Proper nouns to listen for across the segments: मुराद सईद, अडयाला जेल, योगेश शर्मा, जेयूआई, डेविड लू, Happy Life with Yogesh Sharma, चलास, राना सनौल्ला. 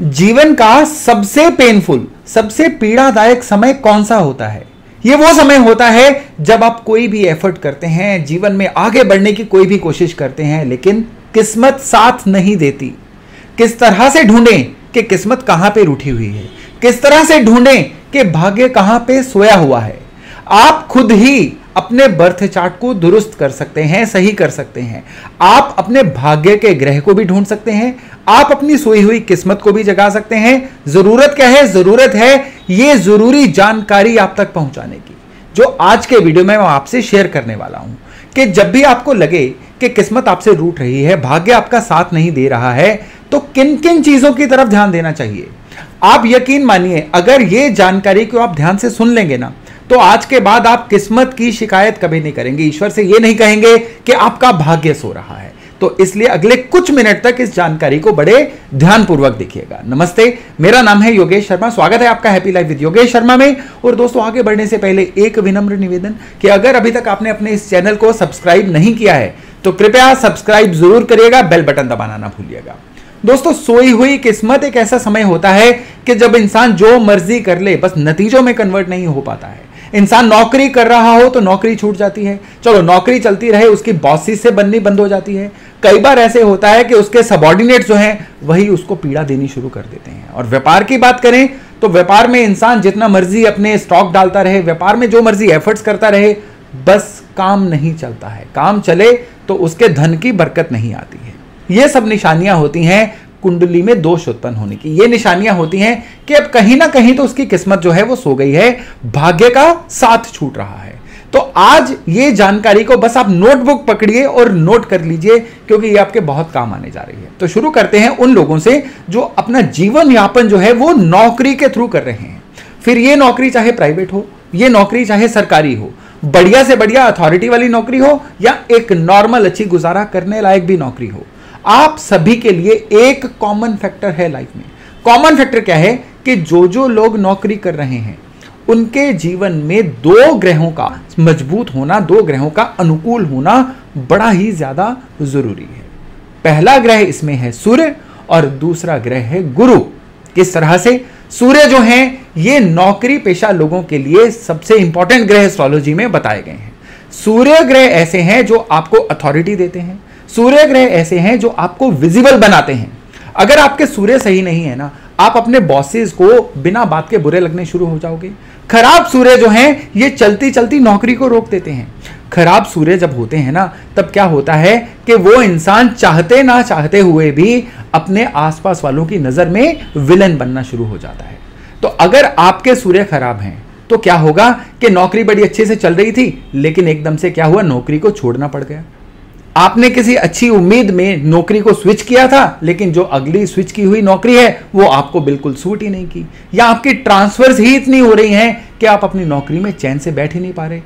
जीवन का सबसे पेनफुल, सबसे पीड़ादायक समय कौन सा होता है? ये वो समय होता है जब आप कोई भी एफर्ट करते हैं, जीवन में आगे बढ़ने की कोई भी कोशिश करते हैं, लेकिन किस्मत साथ नहीं देती। किस तरह से ढूंढें कि किस्मत कहाँ पे रूठी हुई है, किस तरह से ढूंढें कि भाग्य कहाँ पे सोया हुआ है। आप खुद ही अपने बर्थ चार्ट को दुरुस्त कर सकते हैं, सही कर सकते हैं। आप अपने भाग्य के ग्रह को भी ढूंढ सकते हैं, आप अपनी सोई हुई किस्मत को भी जगा सकते हैं। जरूरत क्या है? जरूरत है ये जरूरी जानकारी आप तक पहुंचाने की, जो आज के वीडियो में मैं आपसे शेयर करने वाला हूं। कि जब भी आपको लगे कि किस्मत आपसे रूठ रही है, भाग्य आपका साथ नहीं दे रहा है, तो किन किन चीजों की तरफ ध्यान देना चाहिए। आप यकीन मानिए, अगर ये जानकारी को आप ध्यान से सुन लेंगे ना, तो आज के बाद आप किस्मत की शिकायत कभी नहीं करेंगे। ईश्वर से ये नहीं कहेंगे कि आपका भाग्य सो रहा है। तो इसलिए अगले कुछ मिनट तक इस जानकारी को बड़े ध्यानपूर्वक देखिएगा। नमस्ते, मेरा नाम है योगेश शर्मा। स्वागत है आपका happy life with योगेश शर्मा में। और दोस्तों, आगे बढ़ने से पहले एक विनम्र निवेदन कि अगर अभी तक आपने अपने इस चैनल को सब्सक्राइब नहीं किया है तो कृपया सब्सक्राइब जरूर करिएगा, बेल बटन दबाना ना भूलिएगा। दोस्तों, सोई हुई किस्मत एक ऐसा समय होता है कि जब इंसान जो मर्जी कर ले, बस नतीजों में कन्वर्ट नहीं हो पाता है। इंसान नौकरी कर रहा हो तो नौकरी छूट जाती है, चलो नौकरी चलती रहे, उसकी बॉसी से बननी बंद हो जाती है। कई बार ऐसे होता है कि उसके सबॉर्डिनेट जो हैं वही उसको पीड़ा देनी शुरू कर देते हैं। और व्यापार की बात करें तो व्यापार में इंसान जितना मर्जी अपने स्टॉक डालता रहे, व्यापार में जो मर्जी एफर्ट्स करता रहे, बस काम नहीं चलता है। काम चले तो उसके धन की बरकत नहीं आती है। ये सब निशानियां होती हैं कुंडली में दोष उत्पन्न होने की। ये निशानियां होती हैं कि अब कहीं ना कहीं तो उसकी किस्मत जो है वो सो गई है, भाग्य का साथ छूट रहा है। तो आज ये जानकारी को बस आप नोटबुक पकड़िए और नोट कर लीजिए, क्योंकि ये आपके बहुत काम आने जा रही है। तो शुरू करते हैं उन लोगों से जो अपना जीवन यापन जो है वो नौकरी के थ्रू कर रहे हैं। फिर ये नौकरी चाहे प्राइवेट हो, ये नौकरी चाहे सरकारी हो, बढ़िया से बढ़िया अथॉरिटी वाली नौकरी हो, या एक नॉर्मल अच्छी गुजारा करने लायक भी नौकरी हो, आप सभी के लिए एक कॉमन फैक्टर है लाइफ में। कॉमन फैक्टर क्या है कि जो जो लोग नौकरी कर रहे हैं उनके जीवन में दो ग्रहों का मजबूत होना, दो ग्रहों का अनुकूल होना बड़ा ही ज्यादा जरूरी है। पहला ग्रह इसमें है सूर्य और दूसरा ग्रह है गुरु। किस तरह से सूर्य जो है ये नौकरी पेशा लोगों के लिए सबसे इंपॉर्टेंट ग्रह एस्ट्रोलॉजी में बताए गए हैं। सूर्य ग्रह ऐसे हैं जो आपको अथॉरिटी देते हैं, सूर्य ग्रह ऐसे हैं जो आपको विजिबल बनाते हैं। अगर आपके सूर्य सही नहीं है ना, आप अपने बॉसेस को बिना बात के बुरे लगने शुरू हो जाओगे। खराब सूर्य जो हैं ये चलती चलती नौकरी को रोक देते हैं। खराब सूर्य जब होते हैं ना, तब क्या होता है कि वो इंसान चाहते ना चाहते हुए भी अपने आसपास वालों की नजर में विलन बनना शुरू हो जाता है। तो अगर आपके सूर्य खराब हैं तो क्या होगा कि नौकरी बड़ी अच्छे से चल रही थी, लेकिन एकदम से क्या हुआ, नौकरी को छोड़ना पड़ गया। आपने किसी अच्छी उम्मीद में नौकरी को स्विच किया था, लेकिन जो अगली स्विच की हुई नौकरी है वो आपको बिल्कुल सूट ही नहीं की, या आपकी ट्रांसफर्स ही इतनी हो रही हैं कि आप अपनी नौकरी में चैन से बैठ ही नहीं पा रहे।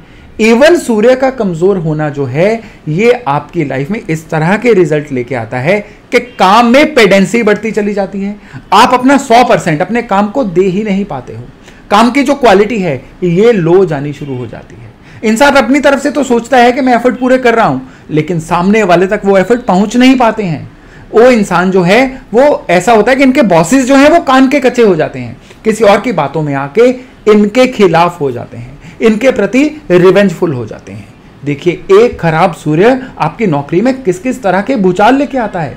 इवन सूर्य का कमजोर होना जो है ये आपकी लाइफ में इस तरह के रिजल्ट लेके आता है कि काम में पेडेंसी बढ़ती चली जाती है। आप अपना 100% अपने काम को दे ही नहीं पाते हो। काम की जो क्वालिटी है ये लो जानी शुरू हो जाती है। इंसान अपनी तरफ से तो सोचता है कि मैं एफर्ट पूरे कर रहा हूं, लेकिन सामने वाले तक वो एफर्ट पहुंच नहीं पाते हैं। वो इंसान जो है वो ऐसा होता है कि इनके बॉसेस जो हैं वो कान के कच्चे हो जाते हैं, किसी और की बातों में आके इनके खिलाफ हो जाते हैं, इनके प्रति रिवेंजफुल हो जाते हैं। देखिए, एक खराब सूर्य आपकी नौकरी में किस किस तरह के भूचाल लेके आता है।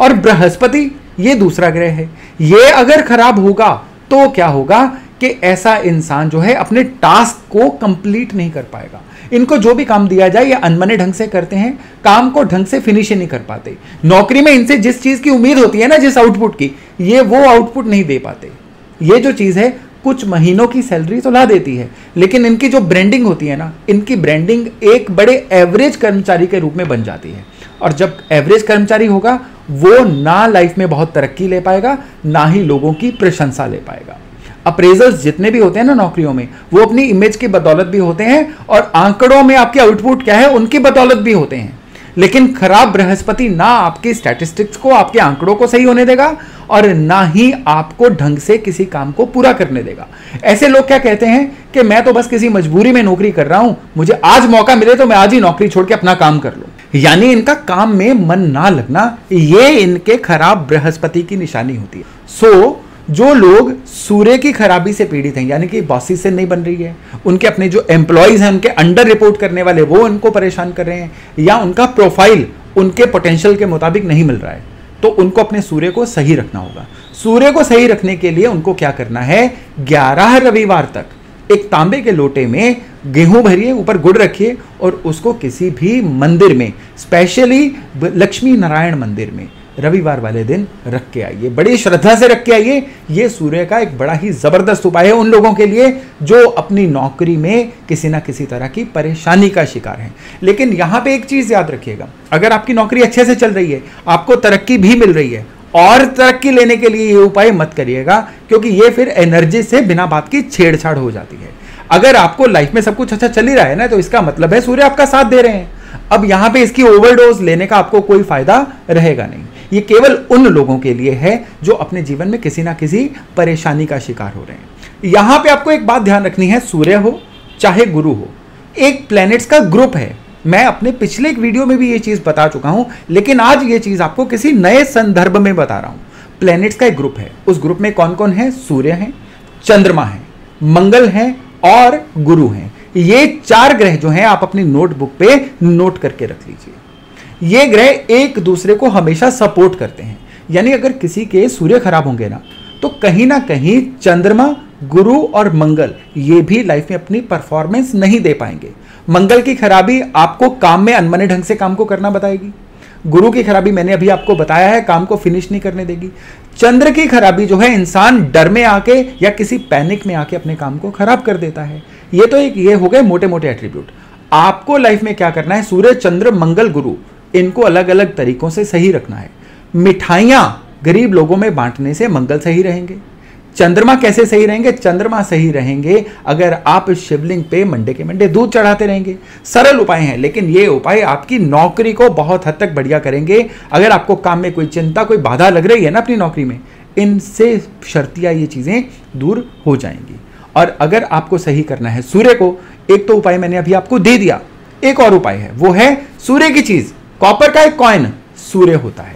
और बृहस्पति ये दूसरा ग्रह है, ये अगर खराब होगा तो क्या होगा कि ऐसा इंसान जो है अपने टास्क को कंप्लीट नहीं कर पाएगा। इनको जो भी काम दिया जाए ये अनमने ढंग से करते हैं, काम को ढंग से फिनिश ही नहीं कर पाते। नौकरी में इनसे जिस चीज की उम्मीद होती है ना, जिस आउटपुट की, ये वो आउटपुट नहीं दे पाते। ये जो चीज है कुछ महीनों की सैलरी तो ला देती है, लेकिन इनकी जो ब्रांडिंग होती है ना, इनकी ब्रांडिंग एक बड़े एवरेज कर्मचारी के रूप में बन जाती है। और जब एवरेज कर्मचारी होगा वो ना लाइफ में बहुत तरक्की ले पाएगा, ना ही लोगों की प्रशंसा ले पाएगा। अप्रेजल्स जितने भी होते हैं ना नौकरियों में, वो अपनी इमेज की बदौलत भी होते हैं और आंकड़ों में आपके आउटपुट क्या है उनकी बदौलत भी होते हैं। लेकिन खराब बृहस्पति ना आपके स्टैटिस्टिक्स को, आपके आंकड़ों को सही होने देगा, और ना ही आपको ढंग से किसी काम को पूरा करने देगा। ऐसे लोग क्या कहते हैं कि मैं तो बस किसी मजबूरी में नौकरी कर रहा हूं, मुझे आज मौका मिले तो मैं आज ही नौकरी छोड़ के अपना काम कर लूं। यानी इनका काम में मन ना लगना, ये इनके खराब बृहस्पति की निशानी होती है। सो जो लोग सूर्य की खराबी से पीड़ित हैं, यानी कि बॉसी से नहीं बन रही है, उनके अपने जो एम्प्लॉयज हैं उनके अंडर रिपोर्ट करने वाले वो उनको परेशान कर रहे हैं, या उनका प्रोफाइल उनके पोटेंशियल के मुताबिक नहीं मिल रहा है, तो उनको अपने सूर्य को सही रखना होगा। सूर्य को सही रखने के लिए उनको क्या करना है, 11 रविवार तक एक तांबे के लोटे में गेहूं भरिए, ऊपर गुड़ रखिए और उसको किसी भी मंदिर में, स्पेशली लक्ष्मी नारायण मंदिर में रविवार वाले दिन रख के आइए, बड़ी श्रद्धा से रख के आइए। ये सूर्य का एक बड़ा ही जबरदस्त उपाय है उन लोगों के लिए जो अपनी नौकरी में किसी ना किसी तरह की परेशानी का शिकार हैं। लेकिन यहाँ पे एक चीज याद रखिएगा, अगर आपकी नौकरी अच्छे से चल रही है, आपको तरक्की भी मिल रही है, और तरक्की लेने के लिए ये उपाय मत करिएगा, क्योंकि ये फिर एनर्जी से बिना बात की छेड़छाड़ हो जाती है। अगर आपको लाइफ में सब कुछ अच्छा चल ही रहा है ना, तो इसका मतलब है सूर्य आपका साथ दे रहे हैं। अब यहाँ पे इसकी ओवरडोज लेने का आपको कोई फायदा रहेगा नहीं। ये केवल उन लोगों के लिए है जो अपने जीवन में किसी ना किसी परेशानी का शिकार हो रहे हैं। यहां पे आपको एक बात ध्यान रखनी है, सूर्य हो चाहे गुरु हो, एक प्लैनेट्स का ग्रुप है। मैं अपने पिछले एक वीडियो में भी ये चीज बता चुका हूं, लेकिन आज ये चीज आपको किसी नए संदर्भ में बता रहा हूं। प्लैनेट्स का एक ग्रुप है, उस ग्रुप में कौन कौन है, सूर्य है, चंद्रमा है, मंगल है और गुरु है। ये चार ग्रह जो हैं आप अपनी नोटबुक पे नोट करके रख लीजिए। ये ग्रह एक दूसरे को हमेशा सपोर्ट करते हैं, यानी अगर किसी के सूर्य खराब होंगे ना, तो कहीं ना कहीं चंद्रमा, गुरु और मंगल ये भी लाइफ में अपनी परफॉर्मेंस नहीं दे पाएंगे। मंगल की खराबी आपको काम में अनमने ढंग से काम को करना बताएगी, गुरु की खराबी मैंने अभी आपको बताया है, काम को फिनिश नहीं करने देगी, चंद्र की खराबी जो है इंसान डर में आके या किसी पैनिक में आके अपने काम को खराब कर देता है। ये तो एक ये हो गए मोटे मोटे एट्रीब्यूट। आपको लाइफ में क्या करना है, सूर्य, चंद्र, मंगल, गुरु, इनको अलग अलग तरीकों से सही रखना है। मिठाइयाँ गरीब लोगों में बांटने से मंगल सही रहेंगे। चंद्रमा कैसे सही रहेंगे, चंद्रमा सही रहेंगे अगर आप शिवलिंग पे मंडे के मंडे दूध चढ़ाते रहेंगे। सरल उपाय हैं, लेकिन ये उपाय आपकी नौकरी को बहुत हद तक बढ़िया करेंगे। अगर आपको काम में कोई चिंता, कोई बाधा लग रही है ना अपनी नौकरी में, इनसे शर्तिया ये चीज़ें दूर हो जाएंगी। और अगर आपको सही करना है सूर्य को, एक तो उपाय मैंने अभी आपको दे दिया, एक और उपाय है, वो है सूर्य की चीज़, कॉपर का एक कॉइन सूर्य होता है,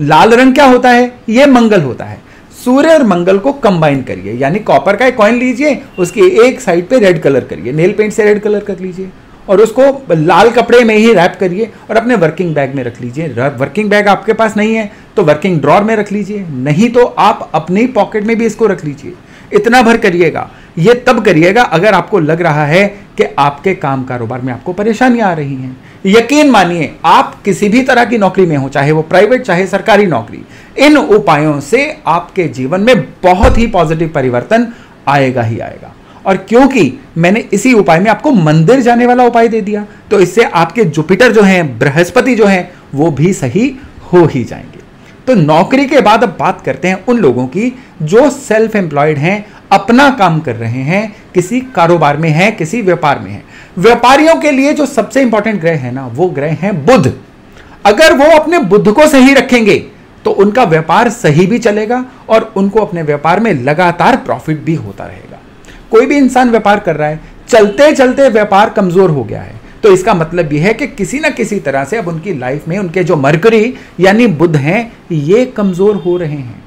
लाल रंग क्या होता है, यह मंगल होता है। सूर्य और मंगल को कंबाइन करिए, यानी कॉपर का एक कॉइन लीजिए, उसकी एक साइड पे रेड कलर करिए, नेल पेंट से रेड कलर कर लीजिए और उसको लाल कपड़े में ही रैप करिए और अपने वर्किंग बैग में रख लीजिए। वर्किंग बैग आपके पास नहीं है तो वर्किंग ड्रॉर में रख लीजिए, नहीं तो आप अपनी पॉकेट में भी इसको रख लीजिए। इतना भर करिएगा, ये तब करिएगा अगर आपको लग रहा है कि आपके काम कारोबार में आपको परेशानियां आ रही हैं। यकीन मानिए, आप किसी भी तरह की नौकरी में हो, चाहे वो प्राइवेट चाहे सरकारी नौकरी, इन उपायों से आपके जीवन में बहुत ही पॉजिटिव परिवर्तन आएगा ही आएगा। और क्योंकि मैंने इसी उपाय में आपको मंदिर जाने वाला उपाय दे दिया, तो इससे आपके जुपिटर जो हैं, बृहस्पति जो हैं, वो भी सही हो ही जाएंगे। तो नौकरी के बाद अब बात करते हैं उन लोगों की जो सेल्फ एम्प्लॉयड हैं, अपना काम कर रहे हैं, किसी कारोबार में हैं, किसी व्यापार में हैं। व्यापारियों के लिए जो सबसे इंपॉर्टेंट ग्रह है ना, वो ग्रह हैं बुध। अगर वो अपने बुध को सही रखेंगे तो उनका व्यापार सही भी चलेगा और उनको अपने व्यापार में लगातार प्रॉफिट भी होता रहेगा। कोई भी इंसान व्यापार कर रहा है, चलते चलते व्यापार कमजोर हो गया है, तो इसका मतलब यह है कि किसी ना किसी तरह से अब उनकी लाइफ में उनके जो मरकरी यानी बुध हैं, ये कमजोर हो रहे हैं।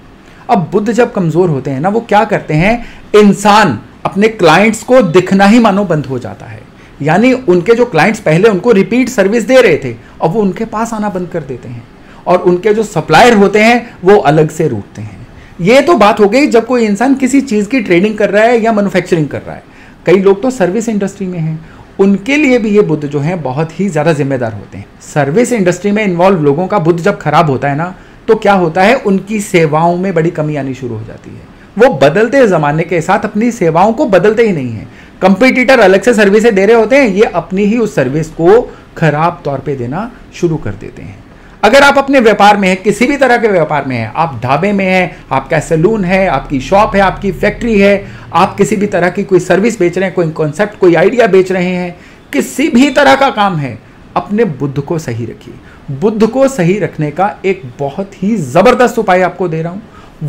अब बुध जब कमजोर होते हैं ना, वो क्या करते हैं, इंसान अपने क्लाइंट्स को दिखना ही मानो बंद हो जाता है, यानी उनके जो क्लाइंट्स पहले उनको रिपीट सर्विस दे रहे थे, अब वो उनके पास आना बंद कर देते हैं और उनके जो सप्लायर होते हैं वो अलग से रूठते हैं। ये तो बात हो गई जब कोई इंसान किसी चीज़ की ट्रेडिंग कर रहा है या मैन्युफैक्चरिंग कर रहा है। कई लोग तो सर्विस इंडस्ट्री में हैं, उनके लिए भी ये बुध जो हैं बहुत ही ज़्यादा जिम्मेदार होते हैं। सर्विस इंडस्ट्री में इन्वॉल्व लोगों का बुध जब खराब होता है ना, तो क्या होता है, उनकी सेवाओं में बड़ी कमी आनी शुरू हो जाती है। वो बदलते ज़माने के साथ अपनी सेवाओं को बदलते ही नहीं हैं। कंपटीटर अलग से सर्विसें दे रहे होते हैं, ये अपनी ही उस सर्विस को खराब तौर पे देना शुरू कर देते हैं। अगर आप अपने व्यापार में हैं, किसी भी तरह के व्यापार में हैं, आप ढाबे में हैं, आपका सैलून है, आपकी शॉप है, आपकी फैक्ट्री है, आप किसी भी तरह की कोई सर्विस बेच रहे हैं, कोई कॉन्सेप्ट, कोई आइडिया बेच रहे हैं, किसी भी तरह का काम है, अपने बुध को सही रखिए। बुध को सही रखने का एक बहुत ही ज़बरदस्त उपाय आपको दे रहा हूँ।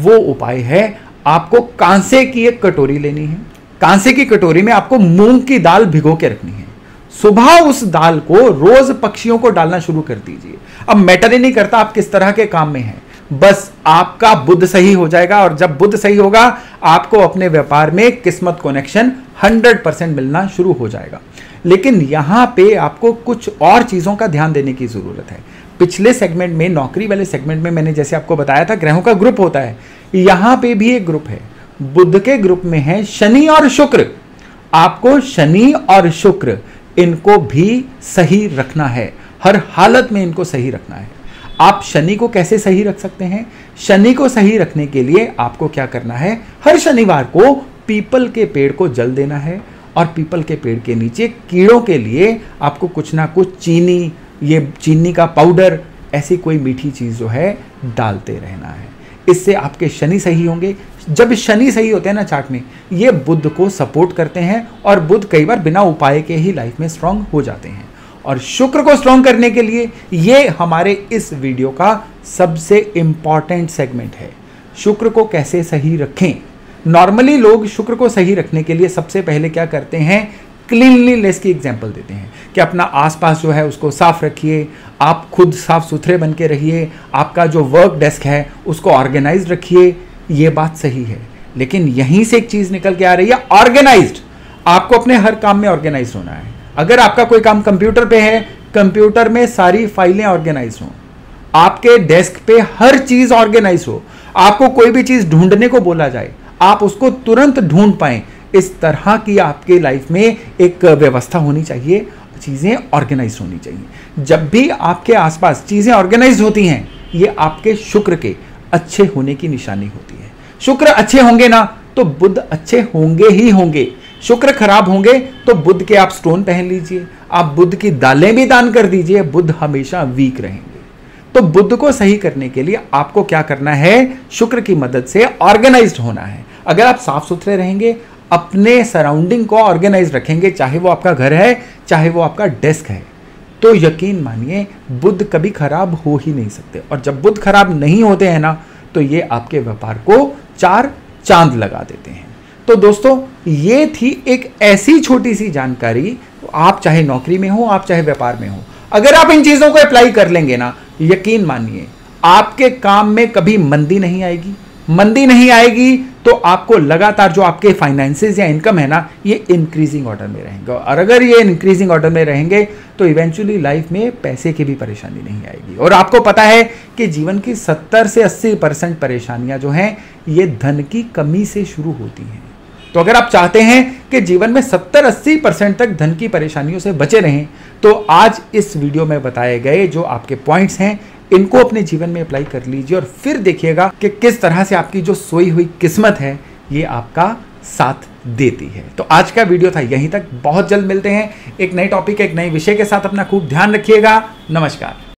वो उपाय है, आपको कांसे की एक कटोरी लेनी है, कांसे की कटोरी में आपको मूंग की दाल भिगो के रखनी है। सुबह उस दाल को रोज पक्षियों को डालना शुरू कर दीजिए। अब मैटर ही नहीं करता आप किस तरह के काम में हैं, बस आपका बुध सही हो जाएगा, और जब बुध सही होगा आपको अपने व्यापार में किस्मत कनेक्शन 100% मिलना शुरू हो जाएगा। लेकिन यहां पे आपको कुछ और चीजों का ध्यान देने की जरूरत है। पिछले सेगमेंट में, नौकरी वाले सेगमेंट में, मैंने जैसे आपको बताया था ग्रहों का ग्रुप होता है, यहां पे भी एक ग्रुप है। बुध के ग्रुप में है शनि और शुक्र। आपको शनि और शुक्र इनको भी सही रखना है, हर हालत में इनको सही रखना है। आप शनि को कैसे सही रख सकते हैं? शनि को सही रखने के लिए आपको क्या करना है, हर शनिवार को पीपल के पेड़ को जल देना है, और पीपल के पेड़ के नीचे कीड़ों के लिए आपको कुछ ना कुछ चीनी, ये चीनी का पाउडर, ऐसी कोई मीठी चीज़ जो है डालते रहना है। इससे आपके शनि सही होंगे। जब शनि सही होते हैं ना चार्ट में, ये बुध को सपोर्ट करते हैं, और बुध कई बार बिना उपाय के ही लाइफ में स्ट्रांग हो जाते हैं। और शुक्र को स्ट्रांग करने के लिए ये हमारे इस वीडियो का सबसे इम्पॉर्टेंट सेगमेंट है, शुक्र को कैसे सही रखें। नॉर्मली लोग शुक्र को सही रखने के लिए सबसे पहले क्या करते हैं, क्लीनलीनेस की एग्जाम्पल देते हैं कि अपना आसपास जो है उसको साफ रखिए, आप खुद साफ सुथरे बन के रहिए, आपका जो वर्क डेस्क है उसको ऑर्गेनाइज रखिए। ये बात सही है, लेकिन यहीं से एक चीज़ निकल के आ रही है, ऑर्गेनाइज्ड। आपको अपने हर काम में ऑर्गेनाइज होना है। अगर आपका कोई काम कंप्यूटर पे है, कंप्यूटर में सारी फाइलें ऑर्गेनाइज हों, आपके डेस्क पे हर चीज़ ऑर्गेनाइज हो, आपको कोई भी चीज़ ढूंढने को बोला जाए आप उसको तुरंत ढूंढ पाएं, इस तरह की आपके लाइफ में एक व्यवस्था होनी चाहिए, चीज़ें ऑर्गेनाइज होनी चाहिए। जब भी आपके आसपास चीज़ें ऑर्गेनाइज होती हैं, ये आपके शुक्र के अच्छे होने की निशानी होती है। शुक्र अच्छे होंगे ना तो बुध अच्छे होंगे ही होंगे। शुक्र खराब होंगे तो बुध के आप स्टोन पहन लीजिए, आप बुध की दालें भी दान कर दीजिए, बुध हमेशा वीक रहेंगे। तो बुध को सही करने के लिए आपको क्या करना है, शुक्र की मदद से ऑर्गेनाइज्ड होना है। अगर आप साफ सुथरे रहेंगे, अपने सराउंडिंग को ऑर्गेनाइज रखेंगे, चाहे वो आपका घर है, चाहे वो आपका डेस्क है, तो यकीन मानिए बुध कभी खराब हो ही नहीं सकते। और जब बुध खराब नहीं होते हैं ना, तो ये आपके व्यापार को चार चांद लगा देते हैं। तो दोस्तों, ये थी एक ऐसी छोटी सी जानकारी, आप चाहे नौकरी में हो, आप चाहे व्यापार में हो, अगर आप इन चीज़ों को अप्लाई कर लेंगे ना, यकीन मानिए आपके काम में कभी मंदी नहीं आएगी। मंदी नहीं आएगी तो आपको लगातार जो आपके फाइनेंसेस या इनकम है ना, ये इंक्रीजिंग ऑर्डर में रहेंगे, और अगर ये इंक्रीजिंग ऑर्डर में रहेंगे तो इवेंचुअली लाइफ में पैसे की भी परेशानी नहीं आएगी। और आपको पता है कि जीवन की 70 से 80% परेशानियाँ जो हैं ये धन की कमी से शुरू होती हैं। तो अगर आप चाहते हैं कि जीवन में 70-80% तक धन की परेशानियों से बचे रहें, तो आज इस वीडियो में बताए गए जो आपके पॉइंट्स हैं, इनको अपने जीवन में अप्लाई कर लीजिए, और फिर देखिएगा कि किस तरह से आपकी जो सोई हुई किस्मत है ये आपका साथ देती है। तो आज का वीडियो था यहीं तक। बहुत जल्द मिलते हैं एक नए टॉपिक, एक नए विषय के साथ। अपना खूब ध्यान रखिएगा। नमस्कार।